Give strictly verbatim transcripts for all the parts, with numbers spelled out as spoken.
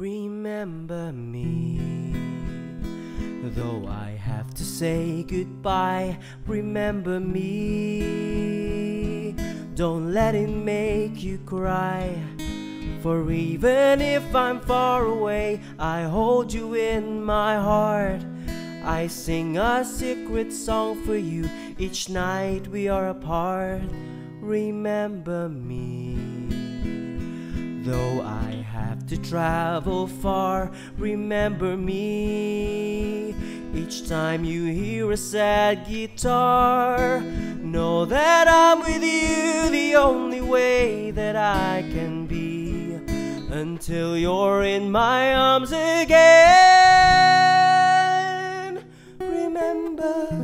Remember me, though I have to say goodbye. Remember me, don't let it make you cry. For even if I'm far away, I hold you in my heart. I sing a secret song for you each night we are apart. Remember me, though I have to travel far. Remember me, each time you hear a sad guitar. Know that I'm with you the only way that I can be, until you're in my arms again. Remember me.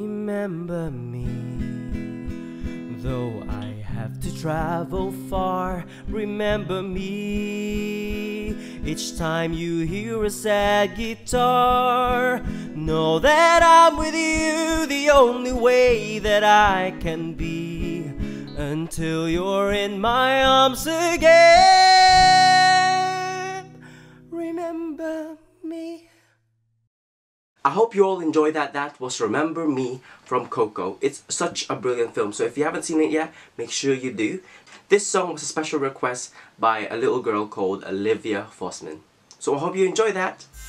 Remember me, though I have to travel far. Remember me, each time you hear a sad guitar. Know that I'm with you the only way that I can be, until you're in my arms again. Remember me. I hope you all enjoyed that. That was Remember Me from Coco. It's such a brilliant film, so if you haven't seen it yet, make sure you do. This song was a special request by a little girl called Olivia Fossman. So I hope you enjoy that.